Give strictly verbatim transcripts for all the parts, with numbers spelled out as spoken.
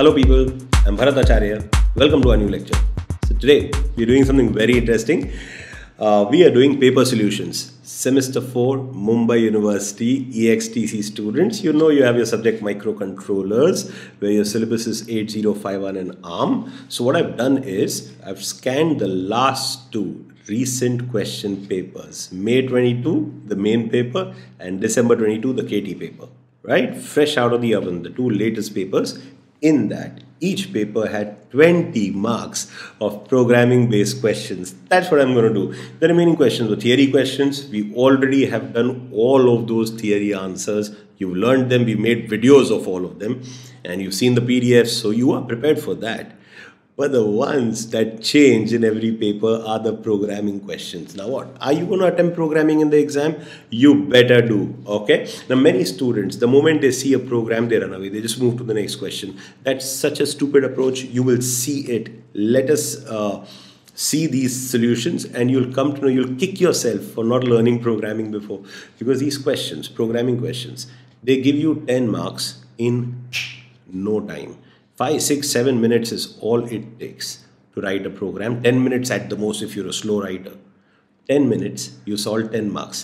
Hello people, I'm BharatAcharya. Welcome to our new lecture. So today we're doing something very interesting. Uh, we are doing paper solutions. Semester four, Mumbai University, E X T C students. You know you have your subject microcontrollers where your syllabus is eighty fifty-one and ARM. So what I've done is I've scanned the last two recent question papers. May twenty-two, the main paper, and December twenty-two, the K T paper. Right? Fresh out of the oven, the two latest papers. In that, each paper had twenty marks of programming-based questions. That's what I'm going to do. The remaining questions were theory questions. We already have done all of those theory answers. You've learned them. We made videos of all of them. And you've seen the P D Fs. So you are prepared for that. But the ones that change in every paper are the programming questions. Now what? Are you going to attempt programming in the exam? You better do. Okay. Now many students, the moment they see a program, they run away. They just move to the next question. That's such a stupid approach. You will see it. Let us uh, see these solutions and you'll come to know, you'll kick yourself for not learning programming before. Because these questions, programming questions, they give you ten marks in no time. five, six, seven minutes is all it takes to write a program. ten minutes at the most if you're a slow writer. ten minutes, you solve ten marks.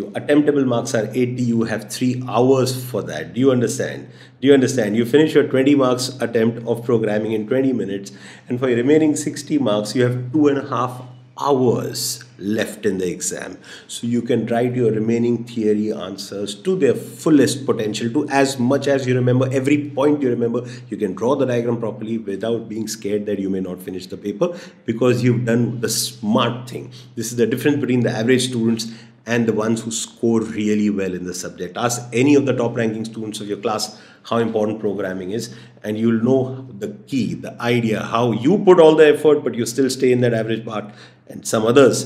Your attemptable marks are eighty. You have three hours for that. Do you understand? Do you understand? You finish your twenty marks attempt of programming in twenty minutes. And for your remaining sixty marks, you have two and a half hours left in the exam. So you can write your remaining theory answers to their fullest potential, to as much as you remember, every point you remember. You can draw the diagram properly without being scared that you may not finish the paper because you've done the smart thing. This is the difference between the average students and the ones who score really well in the subject. Ask any of the top ranking students of your class how important programming is and you'll know the key, the idea, how you put all the effort but you still stay in that average part, and some others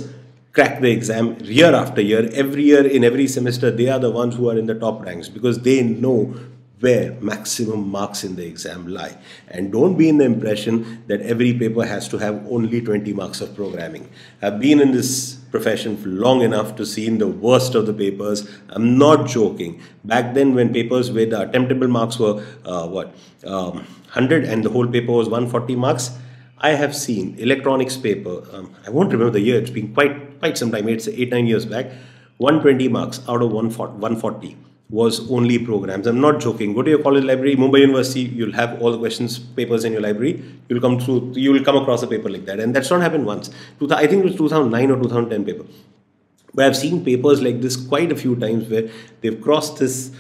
crack the exam year after year, every year, in every semester. They are the ones who are in the top ranks because they know where maximum marks in the exam lie. And don't be in the impression that every paper has to have only twenty marks of programming. I've been in this profession for long enough to see in the worst of the papers. I'm not joking. Back then when papers where the attemptable marks were uh, what um, one hundred and the whole paper was one hundred forty marks, I have seen electronics paper, um, I won't remember the year, it's been quite quite some time, it's eight nine years back, one hundred twenty marks out of one hundred forty was only programs. I'm not joking. Go to your college library, Mumbai University, you'll have all the questions, papers in your library. You'll come through, you'll come across a paper like that. And that's not happened once. I think it was two thousand nine or two thousand ten paper. But I've seen papers like this quite a few times where they've crossed this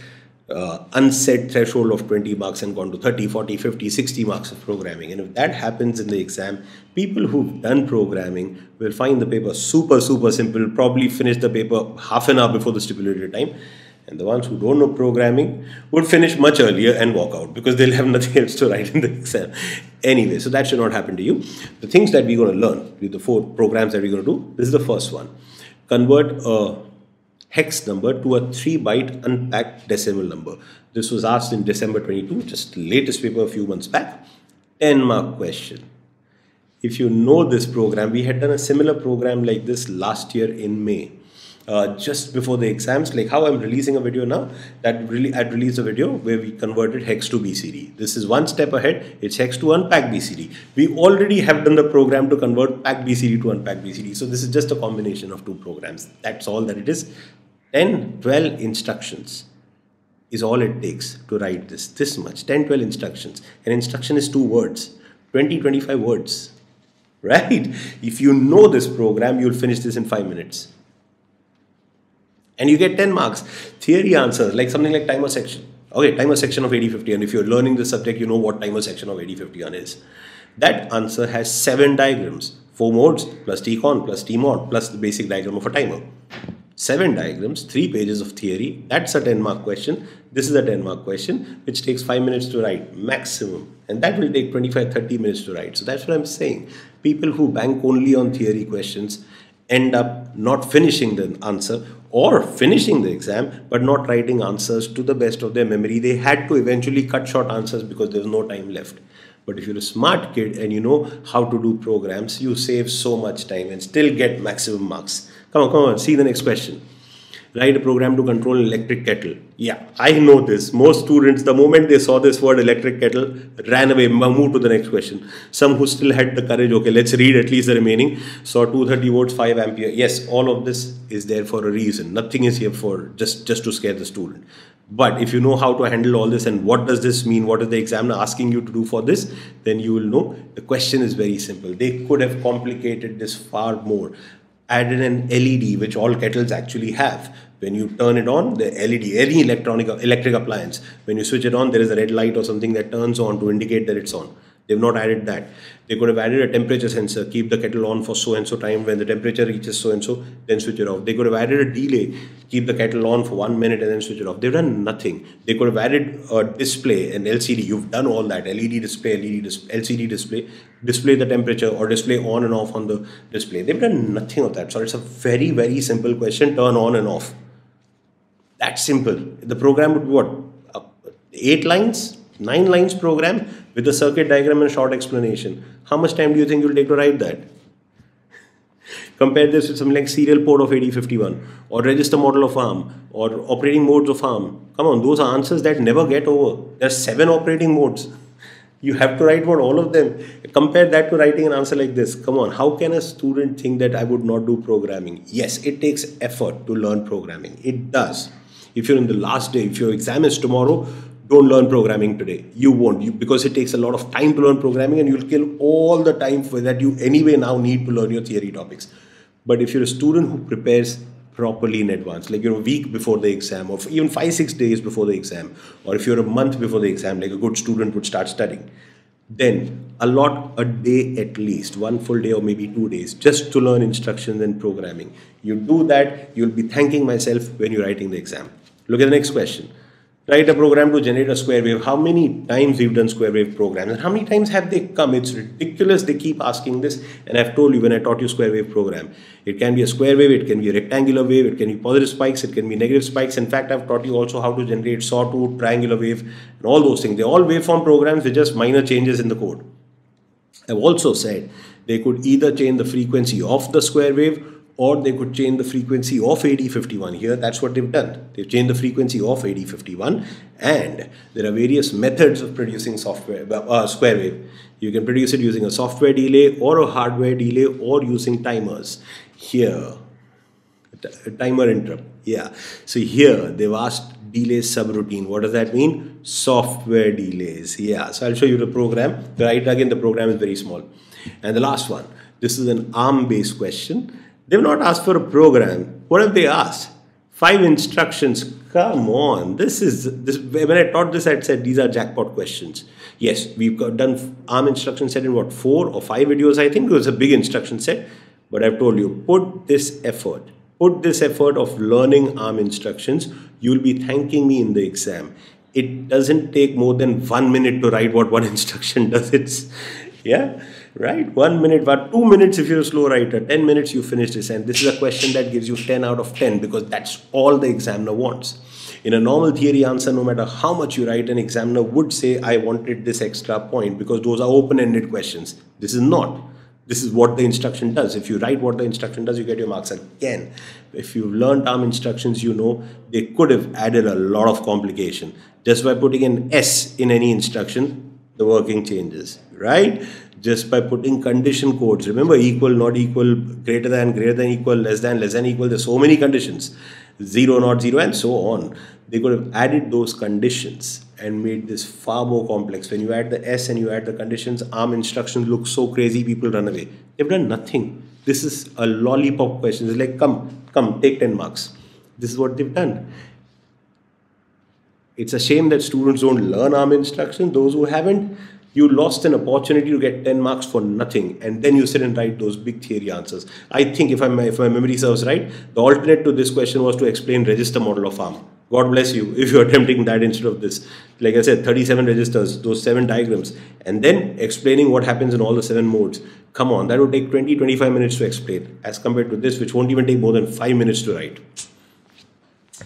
uh, unset threshold of twenty marks and gone to thirty, forty, fifty, sixty marks of programming. And if that happens in the exam, people who've done programming will find the paper super, super simple, probably finish the paper half an hour before the stipulated time. And the ones who don't know programming would finish much earlier and walk out because they'll have nothing else to write in the exam. Anyway, so that should not happen to you. The things that we're going to learn, the four programs that we're going to do, this is the first one. Convert a hex number to a three byte unpacked decimal number. This was asked in December twenty-two, just latest paper a few months back. ten mark question. If you know this program, we had done a similar program like this last year in May. Uh, just before the exams, like how I'm releasing a video now, that really I'd release a video where we converted hex to B C D. This is one step ahead. It's hex to unpack B C D. We already have done the program to convert pack B C D to unpack B C D. So this is just a combination of two programs. That's all that it is. ten, twelve instructions is all it takes to write this. This much, ten, twelve instructions. An instruction is two words, twenty, twenty-five words, right? If you know this program, you'll finish this in five minutes. And you get ten marks. Theory answers, like something like timer section. Okay, timer section of eighty fifty-one. If you're learning the subject, you know what timer section of eighty fifty-one is. That answer has seven diagrams. Four modes, plus T CON, plus T MOD, plus the basic diagram of a timer. Seven diagrams, three pages of theory. That's a ten mark question. This is a ten mark question, which takes five minutes to write, maximum. And that will take twenty-five, thirty minutes to write. So that's what I'm saying. People who bank only on theory questions end up not finishing the answer or finishing the exam but not writing answers to the best of their memory. They had to eventually cut short answers because there was no time left. But if you're a smart kid and you know how to do programs, you save so much time and still get maximum marks. Come on, come on, see the next question. write a program to control an electric kettle. Yeah, I know this. Most students, the moment they saw this word electric kettle, ran away, moved to the next question. Some who still had the courage, okay, let's read at least the remaining. Saw two hundred thirty volts, five ampere. Yes, all of this is there for a reason. Nothing is here for just, just to scare the student. But if you know how to handle all this and what does this mean, what is the examiner asking you to do for this, then you will know the question is very simple. They could have complicated this far more. Added an L E D, which all kettles actually have. When you turn it on, the L E D, any electronic electric appliance, when you switch it on, there is a red light or something that turns on to indicate that it's on. They've not added that. They could have added a temperature sensor, keep the kettle on for so and so time. When the temperature reaches so and so, then switch it off. They could have added a delay, keep the kettle on for one minute and then switch it off. They've done nothing. They could have added a display, an L C D. You've done all that. L E D display, L E D dis L C D display, display the temperature or display on and off on the display. They've done nothing of that. So it's a very, very simple question. Turn on and off. That's simple. The program would be what? Uh, eight lines? Nine lines program with a circuit diagram and short explanation. How much time do you think you'll take to write that? Compare this with something like serial port of eighty fifty-one or register model of ARM or operating modes of ARM. Come on, those are answers that never get over. There are seven operating modes. You have to write about all of them. Compare that to writing an answer like this. Come on, how can a student think that I would not do programming? Yes, it takes effort to learn programming. It does. If you're in the last day, if your exam is tomorrow, don't learn programming today. You won't, you, because it takes a lot of time to learn programming and you'll kill all the time for that you anyway now need to learn your theory topics. But if you're a student who prepares properly in advance, like you're a week before the exam or even five, six days before the exam, or if you're a month before the exam, like a good student would start studying, then a lot a day at least, one full day or maybe two days, just to learn instructions and programming. You do that, you'll be thanking myself when you're writing the exam. Look at the next question. Write a program to generate a square wave. How many times we've done square wave programs and how many times have they come? It's ridiculous. They keep asking this. And I've told you when I taught you square wave program, it can be a square wave, it can be a rectangular wave, it can be positive spikes, it can be negative spikes. In fact, I've taught you also how to generate sawtooth, triangular wave and all those things. They're all waveform programs with just minor changes in the code. I've also said they could either change the frequency of the square wave or they could change the frequency of A D fifty-one. Here, that's what they've done. They've changed the frequency of A D fifty-one, and there are various methods of producing software uh, square wave. You can produce it using a software delay or a hardware delay or using timers. Here, a timer interrupt. Yeah. So here, they've asked delay subroutine. What does that mean? Software delays. Yeah. So I'll show you the program. Right, again, the program is very small. And the last one. This is an ARM-based question. They've not asked for a program. What have they asked? Five instructions. Come on. This is this. When I taught this, I'd said these are jackpot questions. Yes, we've got done ARM instruction set in what, four or five videos, I think. It was a big instruction set. But I've told you, put this effort. Put this effort of learning ARM instructions. You'll be thanking me in the exam. It doesn't take more than one minute to write what one instruction does. It's, yeah. Right? One minute, but two minutes if you're a slow writer, ten minutes you finish this, and this is a question that gives you ten out of ten because that's all the examiner wants. In a normal theory answer, no matter how much you write, an examiner would say, I wanted this extra point because those are open-ended questions. This is not. This is what the instruction does. If you write what the instruction does, you get your marks again. If you've learned ARM instructions, you know they could have added a lot of complication. Just by putting an S in any instruction, the working changes, right? Just by putting condition codes. Remember, equal, not equal, greater than, greater than equal, less than, less than equal. There's so many conditions. Zero, not zero, and so on. They could have added those conditions and made this far more complex. When you add the S and you add the conditions, ARM instructions look so crazy, people run away. They've done nothing. This is a lollipop question. It's like, come, come, take ten marks. This is what they've done. It's a shame that students don't learn ARM instructions. Those who haven't, you lost an opportunity to get ten marks for nothing, and then you sit and write those big theory answers. I think if, I'm, if my memory serves right, the alternate to this question was to explain register model of ARM. God bless you if you're attempting that instead of this. Like I said, thirty-seven registers, those seven diagrams, and then explaining what happens in all the seven modes. Come on, that would take twenty to twenty-five minutes to explain as compared to this, which won't even take more than five minutes to write.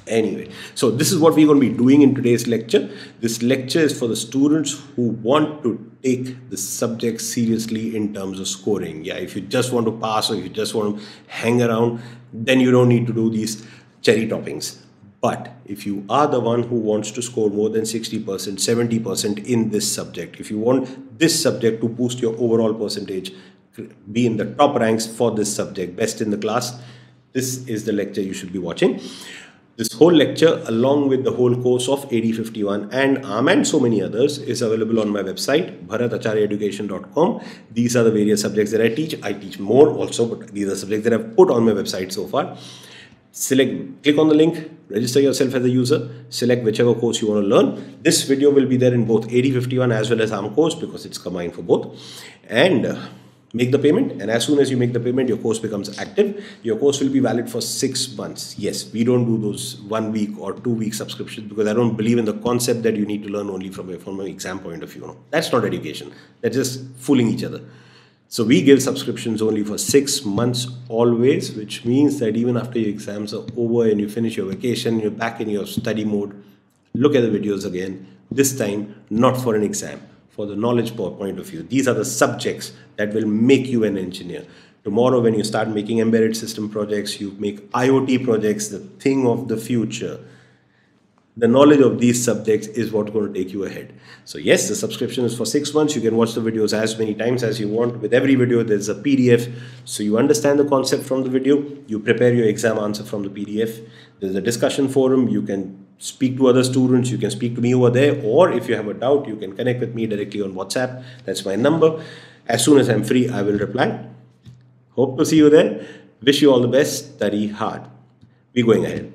Anyway, so this is what we're going to be doing in today's lecture. This lecture is for the students who want to take the subject seriously in terms of scoring. Yeah, if you just want to pass or if you just want to hang around, then you don't need to do these cherry toppings. But if you are the one who wants to score more than sixty percent, seventy percent in this subject, if you want this subject to boost your overall percentage, be in the top ranks for this subject, best in the class, this is the lecture you should be watching. This whole lecture, along with the whole course of A D fifty-one and ARM and so many others, is available on my website, Bharat Acharya Education dot com. These are the various subjects that I teach. I teach more also, but these are subjects that I've put on my website so far. Select, click on the link, register yourself as a user, select whichever course you want to learn. This video will be there in both A D fifty-one as well as ARM course because it's combined for both. And uh, make the payment, and as soon as you make the payment, your course becomes active. Your course will be valid for six months. Yes, we don't do those one week or two week subscriptions because I don't believe in the concept that you need to learn only from, from an exam point of view. No, that's not education. That's just fooling each other. So we give subscriptions only for six months always, which means that even after your exams are over and you finish your vacation, you're back in your study mode. Look at the videos again, this time not for an exam. For the knowledge point of view, these are the subjects that will make you an engineer. Tomorrow when you start making embedded system projects, you make I O T projects, the thing of the future. The knowledge of these subjects is what's going to take you ahead. So yes, the subscription is for six months. You can watch the videos as many times as you want. With every video, there's a P D F. So you understand the concept from the video. You prepare your exam answer from the P D F. There's a discussion forum. You can speak to other students, you can speak to me over there, or if you have a doubt, you can connect with me directly on WhatsApp. That's my number. As soon as I'm free, I will reply. Hope to see you there. Wish you all the best. Study hard. Be going ahead.